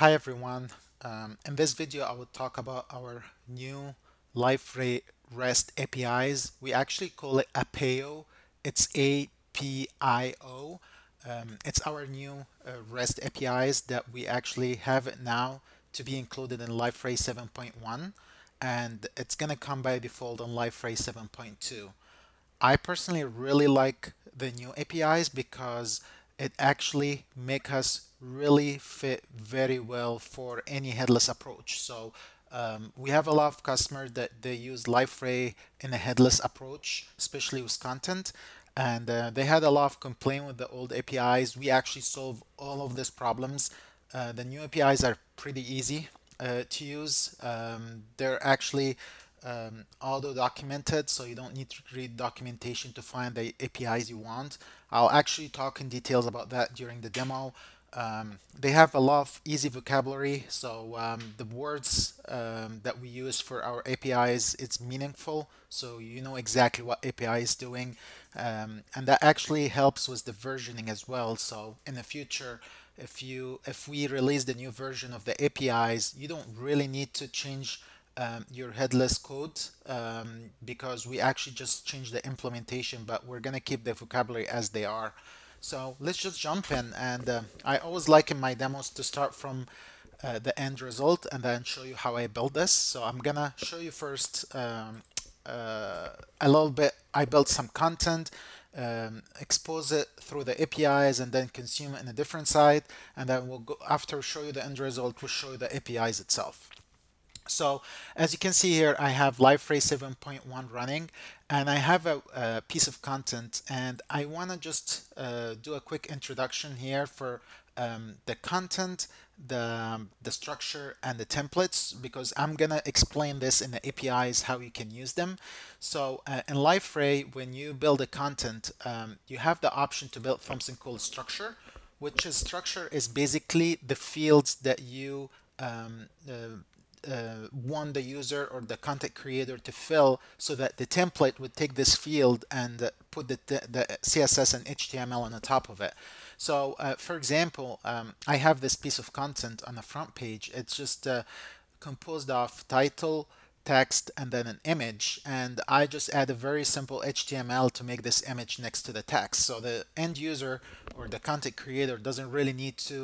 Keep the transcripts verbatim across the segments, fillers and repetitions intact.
Hi everyone, um, in this video I will talk about our new Liferay REST A P Is. We actually call it A P I O, it's A P I O. Um, it's our new uh, REST A P Is that we actually have it now to be included in Liferay seven point one, and it's going to come by default on Liferay seven point two. I personally really like the new A P Is because it actually make us really fit very well for any headless approach. So um, we have a lot of customers that they use Liferay in a headless approach, especially with content, and uh, they had a lot of complaint with the old A P Is. We actually solve all of these problems. Uh, the new A P Is are pretty easy uh, to use. Um, they're actually um, auto-documented, so you don't need to read documentation to find the A P Is you want. I'll actually talk in details about that during the demo. Um, they have a lot of easy vocabulary, so um, the words um, that we use for our A P Is, it's meaningful, so you know exactly what A P I is doing, um, and that actually helps with the versioning as well. So in the future, if you if we release the new version of the A P Is, you don't really need to change um, your headless code, um, because we actually just change the implementation, but we're gonna keep the vocabulary as they are. So let's just jump in, and uh, I always like in my demos to start from uh, the end result and then show you how I build this. So I'm gonna show you first um, uh, a little bit. I built some content, um, expose it through the A P Is, and then consume it in a different site, and then we'll go after show you the end result. We'll show you the A P Is itself. So as you can see here, I have Liferay seven point one running, and I have a, a piece of content, and I want to just uh, do a quick introduction here for um, the content, the, the structure, and the templates, because I'm going to explain this in the A P Is, how you can use them. So uh, in Liferay, when you build a content, um, you have the option to build something called structure, which is structure is basically the fields that you um, uh, Uh, want the user or the content creator to fill, so that the template would take this field and uh, put the, the C S S and H T M L on the top of it. So uh, for example, um, I have this piece of content on the front page. It's just uh, composed of title, text, and then an image, and I just add a very simple H T M L to make this image next to the text, so the end user or the content creator doesn't really need to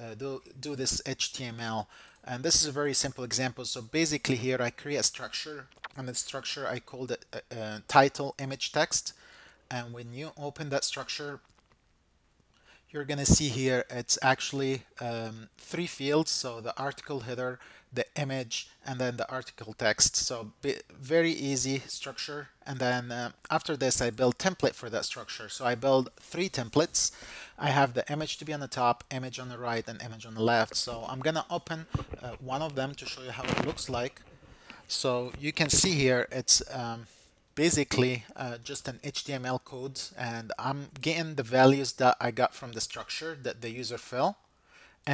uh, do, do this H T M L. And this is a very simple example. So basically here I create a structure, and the structure I called it a, a title, image, text, and when you open that structure, you're gonna see here it's actually um, three fields, so the article header, the image, and then the article text. So very easy structure. And then uh, after this I build template for that structure. So I build three templates. I have the image to be on the top, image on the right, and image on the left. So I'm gonna open uh, one of them to show you how it looks like. So you can see here it's um, basically uh, just an H T M L code, and I'm getting the values that I got from the structure that the user fill,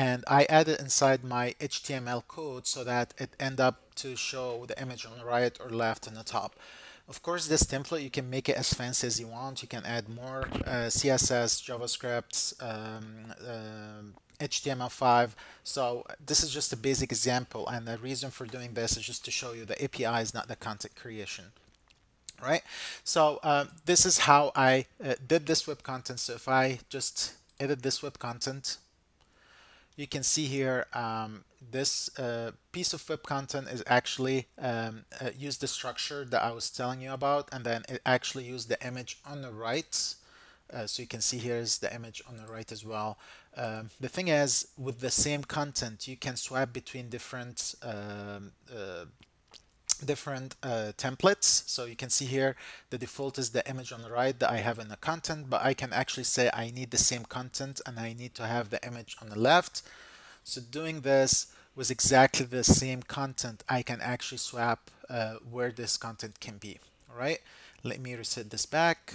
and I add it inside my H T M L code so that it end up to show the image on the right or left on the top. Of course, this template, you can make it as fancy as you want. You can add more uh, C S S, JavaScript, um, uh, H T M L five. So this is just a basic example, and the reason for doing this is just to show you the A P I is not the content creation. Right, so uh, this is how I uh, did this web content. So if I just edit this web content, you can see here um, this uh, piece of web content is actually um, uh, used the structure that I was telling you about, and then it actually used the image on the right. Uh, so you can see here is the image on the right as well. Um, the thing is, with the same content, you can swap between different um, uh, different uh, templates. So you can see here the default is the image on the right that I have in the content, but I can actually say I need the same content and I need to have the image on the left. So doing this with exactly the same content, I can actually swap uh, where this content can be. All right, let me reset this back.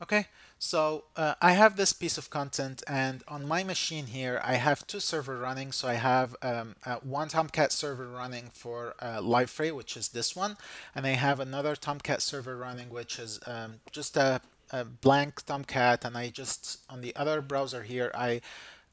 Okay, so uh, I have this piece of content, and on my machine here I have two servers running. So I have um, uh, one Tomcat server running for uh, Liferay, which is this one, and I have another Tomcat server running, which is um, just a a blank Tomcat, and I just, on the other browser here, I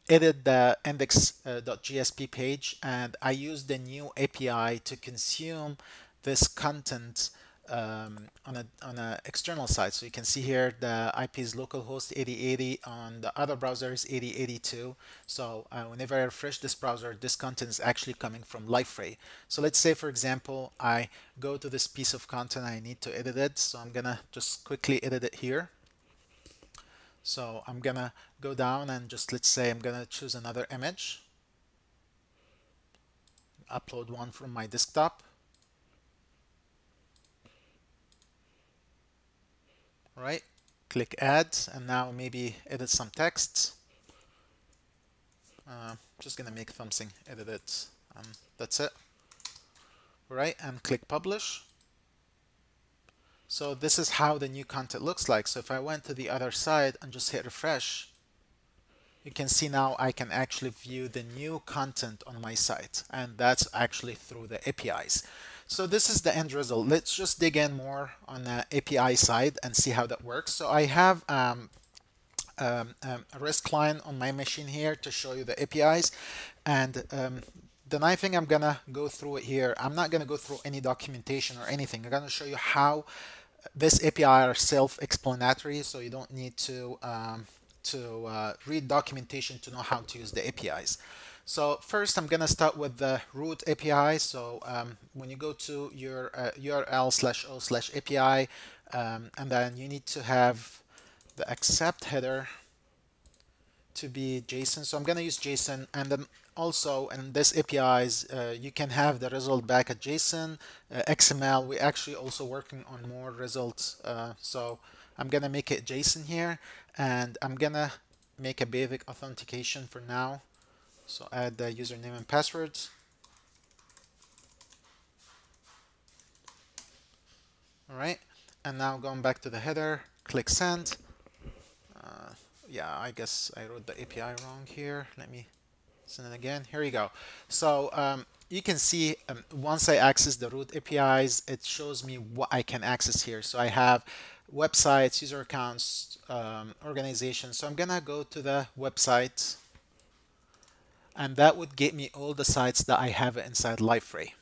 edit the index dot J S P uh, page, and I use the new A P I to consume this content um, on a on an external side. So you can see here the I P is localhost eighty eighty, on the other browser is eighty eighty-two. So uh, whenever I refresh this browser, this content is actually coming from Liferay. So let's say, for example, I go to this piece of content, I need to edit it. So I'm gonna just quickly edit it here. So I'm gonna go down and just, let's say I'm gonna choose another image, upload one from my desktop. Right, click add, and now maybe edit some text. Uh, just gonna make something, edit it, and that's it. Right, and click publish. So this is how the new content looks like. So if I went to the other side and just hit refresh, you can see now I can actually view the new content on my site, and that's actually through the A P Is. So this is the end result. Let's just dig in more on the A P I side and see how that works. So I have um, um, um, a REST client on my machine here to show you the A P Is, and um, the nice thing, I'm gonna go through it here. I'm not gonna go through any documentation or anything. I'm gonna show you how this A P I are self-explanatory, so you don't need to um, to uh, read documentation to know how to use the A P Is. So first, I'm gonna start with the root A P I. So um, when you go to your uh, U R L slash o slash A P I, um, and then you need to have the accept header to be JSON. So I'm gonna use JSON, and then also in this A P Is, uh, you can have the result back at JSON, uh, X M L. We're actually also working on more results. Uh, so I'm gonna make it JSON here, and I'm gonna make a basic authentication for now. So add the username and passwords. All right, and now going back to the header, click send. Uh, yeah, I guess I wrote the A P I wrong here. Let me send it again. Here you go. So um, you can see um, once I access the root A P Is, it shows me what I can access here. So I have websites, user accounts, um, organizations. So I'm gonna go to the website, and that would get me all the sites that I have inside Liferay.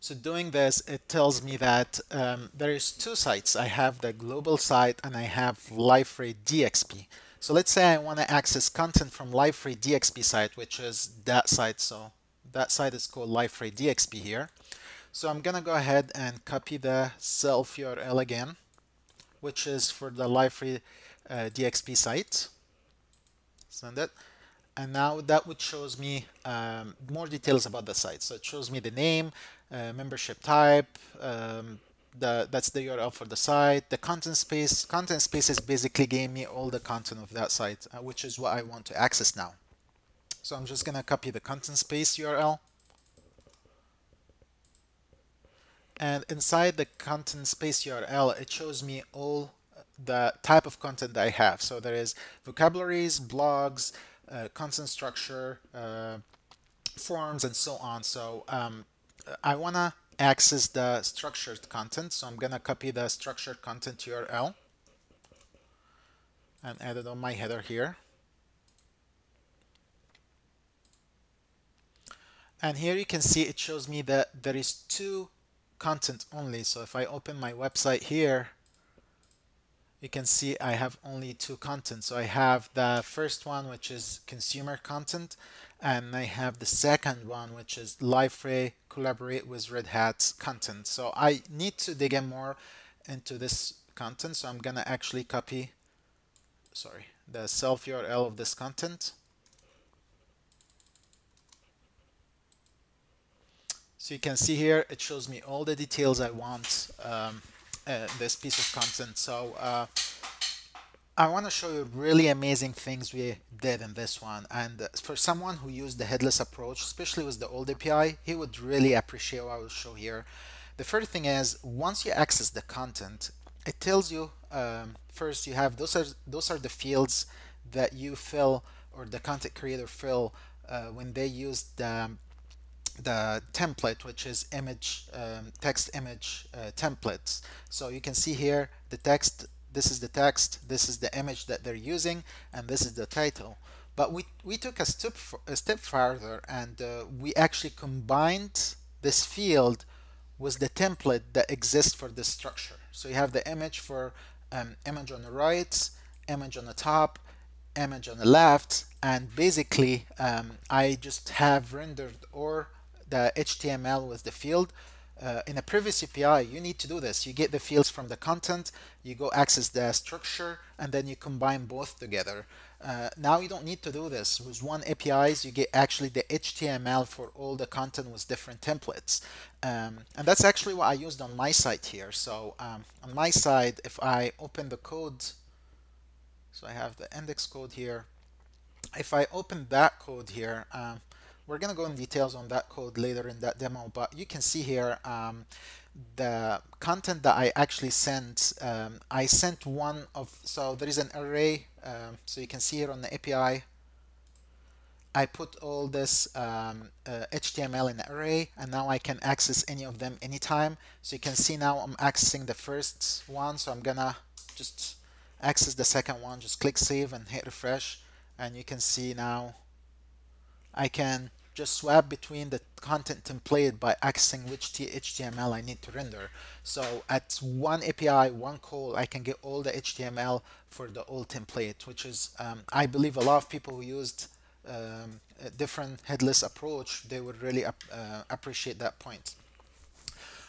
So doing this, it tells me that um, there is two sites. I have the global site and I have Liferay D X P. So let's say I want to access content from Liferay D X P site, which is that site. So that site is called Liferay D X P here. So I'm gonna go ahead and copy the self U R L again, which is for the Liferay uh, D X P site. Send it. And now that would shows me um, more details about the site. So it shows me the name, uh, membership type, um, the, that's the U R L for the site, the content space. Content space is basically gave me all the content of that site, uh, which is what I want to access now. So I'm just gonna copy the content space U R L. And inside the content space U R L, it shows me all the type of content that I have. So there is vocabularies, blogs, Uh, content structure, uh, forms, and so on. So um, I want to access the structured content. So I'm going to copy the structured content U R L and add it on my header here. And here you can see it shows me that there is two content only. So if I open my website here, you can see I have only two content. So I have the first one, which is consumer content, and I have the second one, which is Liferay collaborate with Red Hat's content. So I need to dig in more into this content. So I'm gonna actually copy, sorry, the self U R L of this content. So you can see here, it shows me all the details I want. Um, Uh, this piece of content. So uh, I want to show you really amazing things we did in this one, and for someone who used the headless approach, especially with the old A P I, he would really appreciate what I will show here. The first thing is, once you access the content, it tells you um, first you have those are those are the fields that you fill, or the content creator fill uh, when they use the the template, which is image um, text image uh, templates. So you can see here the text, This is the text, this is the image that they're using, and this is the title. But we, we took a step, a step further, and uh, we actually combined this field with the template that exists for this structure. So you have the image for um, image on the right, image on the top, image on the left, and basically um, I just have rendered or the H T M L with the field. Uh, in a previous A P I, you need to do this. You get the fields from the content, you go access the structure, and then you combine both together. Uh, now you don't need to do this. With one A P Is, you get actually the H T M L for all the content with different templates. Um, and that's actually what I used on my site here. So um, on my side, if I open the code, so I have the index code here. If I open that code here, um, we're going to go in details on that code later in that demo, but you can see here um, the content that I actually sent. Um, I sent one of, so there is an array, um, so you can see here on the A P I, I put all this um, uh, H T M L in the array, and now I can access any of them anytime. So you can see now I'm accessing the first one, so I'm going to just access the second one, just click save and hit refresh, and you can see now I can just swap between the content template by accessing which H T M L I need to render. So at one A P I, one call, I can get all the H T M L for the old template, which is, um, I believe a lot of people who used um, a different headless approach, they would really uh, appreciate that point.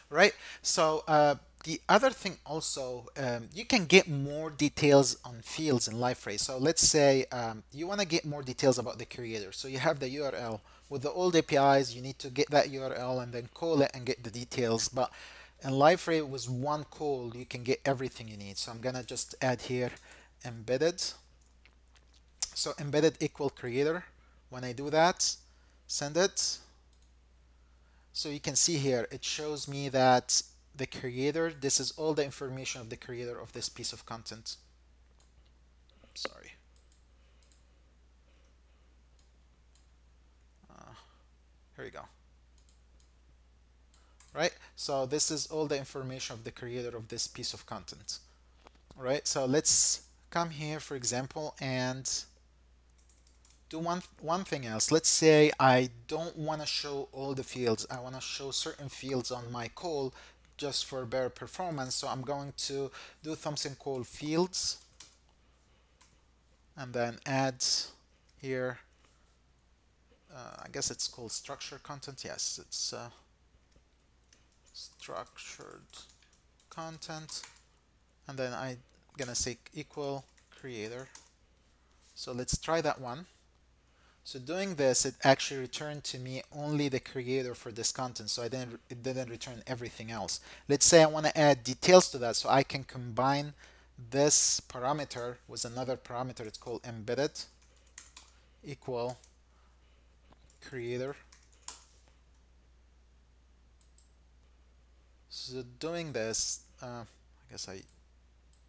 Right, so uh, the other thing also, um, you can get more details on fields in Liferay. So let's say um, you want to get more details about the creator. So you have the U R L. With the old A P Is, you need to get that U R L and then call it and get the details. But in Liferay, with one call, you can get everything you need. So I'm going to just add here embedded. So embedded equal creator. When I do that, send it. So you can see here, it shows me that the creator, this is all the information of the creator of this piece of content. Sorry. Uh, here we go. Right, so this is all the information of the creator of this piece of content. Right, so let's come here, for example, and do one, one thing else. Let's say I don't want to show all the fields. I want to show certain fields on my call, just for better performance. So I'm going to do something called fields and then add here, uh, I guess it's called structured content. Yes, it's uh, structured content. And then I'm gonna say equal creator. So let's try that one. So doing this, it actually returned to me only the creator for this content, so I didn't, it didn't return everything else. Let's say I want to add details to that, so I can combine this parameter with another parameter. It's called embedded equal creator. So doing this, uh, I guess I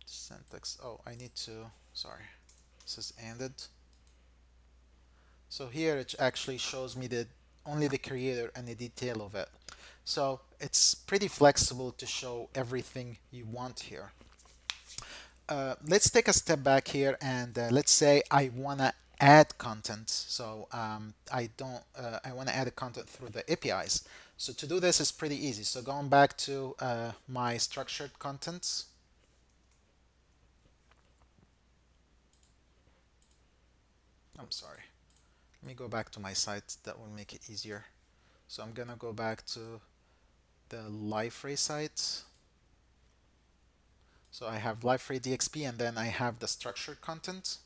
syntax, oh, I need to, sorry, this is ended. So here it actually shows me the only the creator and the detail of it. So it's pretty flexible to show everything you want here. Uh, let's take a step back here and uh, let's say I want to add content. So um, I don't. Uh, I want to add a content through the A P Is. So to do this is pretty easy. So going back to uh, my structured contents. I'm sorry. Let me go back to my site, that will make it easier. So I'm gonna go back to the Liferay site. So I have Liferay D X P and then I have the structured content.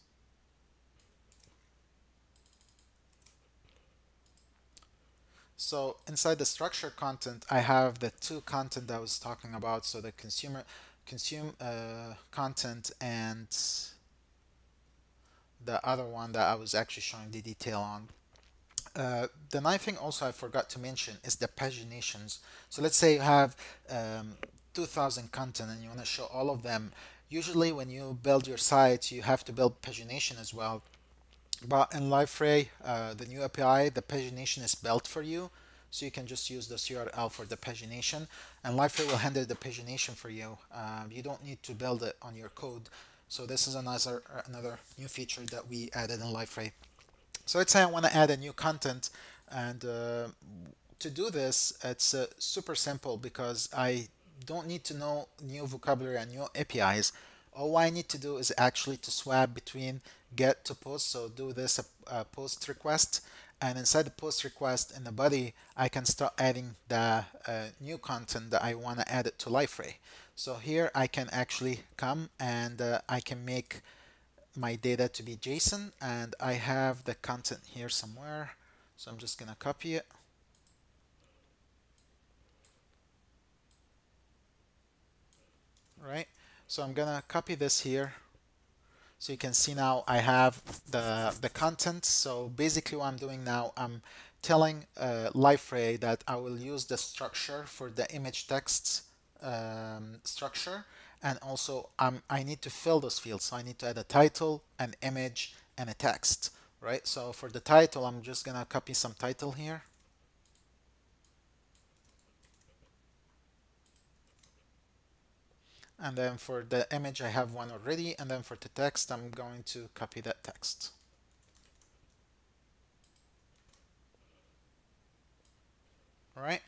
So inside the structured content, I have the two content that I was talking about. So the consumer consume uh, content and the other one that I was actually showing the detail on. Uh, the ninth thing also I forgot to mention is the paginations. So let's say you have um, two thousand content and you want to show all of them. Usually when you build your site, you have to build pagination as well. But in Liferay, uh, the new A P I, the pagination is built for you. So you can just use this U R L for the pagination, and Liferay will handle the pagination for you. Uh, you don't need to build it on your code. So this is another another new feature that we added in Liferay. So let's say I want to add a new content, and uh, to do this, it's uh, super simple because I don't need to know new vocabulary and new A P Is. All I need to do is actually to swap between get to post. So do this uh, uh, post request, and inside the post request in the body, I can start adding the uh, new content that I want to add it to Liferay. So here I can actually come and uh, I can make my data to be JSON, and I have the content here somewhere. So I'm just gonna copy it. Right. So I'm gonna copy this here. So you can see now I have the, the content. So basically what I'm doing now, I'm telling uh, Liferay that I will use the structure for the image text um, structure. And also um, I need to fill those fields. So I need to add a title, an image, and a text, right? So for the title, I'm just gonna copy some title here. And then for the image, I have one already. And then for the text, I'm going to copy that text. All right.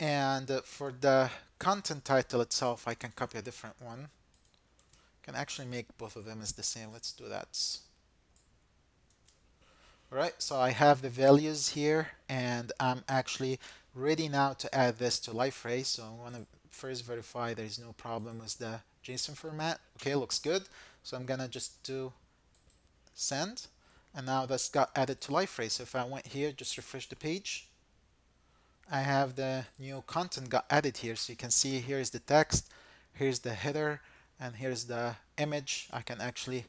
And for the content title itself, I can copy a different one. I can actually make both of them as the same. Let's do that. All right. So I have the values here, and I'm actually ready now to add this to Liferay. So I want to first verify there is no problem with the JSON format. Okay, looks good. So I'm gonna just do send, and now that's got added to Liferay. So if I went here, just refresh the page, I have the new content got added here. So you can see here is the text, here's the header, and here's the image. I can actually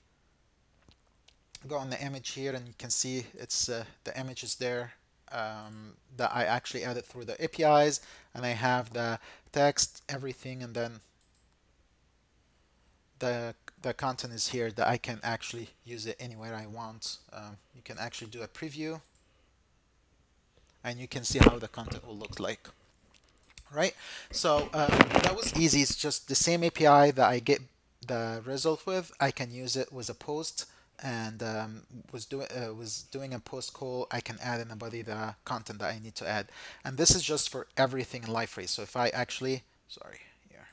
go on the image here, and you can see it's uh, the image is there. Um, that I actually added through the A P Is, and I have the text, everything, and then the the content is here that I can actually use it anywhere I want. Um, you can actually do a preview, and you can see how the content will look like. Right? So uh, that was easy. It's just the same A P I that I get the result with. I can use it with a post. And um, was doing uh, was doing a post call. I can add in the body the content that I need to add, and this is just for everything in Liferay. So if I actually sorry here,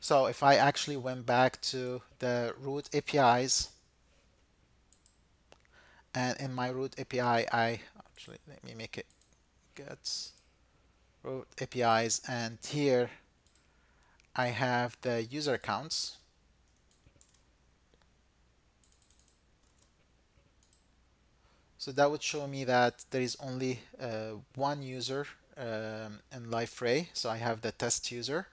so if I actually went back to the root A P Is, and in my root A P I, I actually let me make it get root A P Is, and here I have the user accounts. So that would show me that there is only uh, one user um, in Liferay. So I have the test user.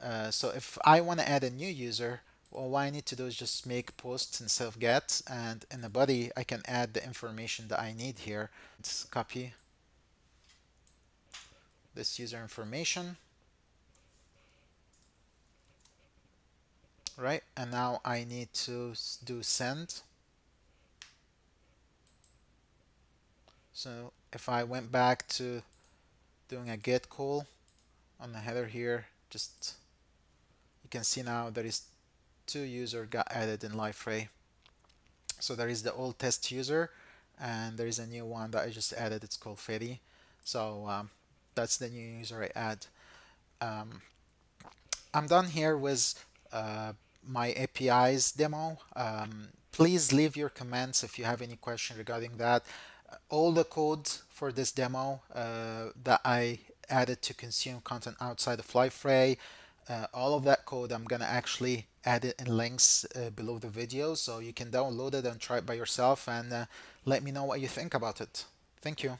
Uh, so if I want to add a new user, all I need to do is just make posts and self get, and in the body I can add the information that I need here. Let's copy this user information, right? And now I need to do send. So if I went back to doing a get call on the header here, just you can see now there is two user got added in Liferay. So there is the old test user, and there is a new one that I just added. It's called Fady. So um, that's the new user I add. Um, I'm done here with uh, my A P Is demo. Um, please leave your comments if you have any question regarding that. All the code for this demo uh, that I added to consume content outside of Liferay, uh, all of that code I'm gonna actually add it in links uh, below the video, so you can download it and try it by yourself, and uh, let me know what you think about it. Thank you.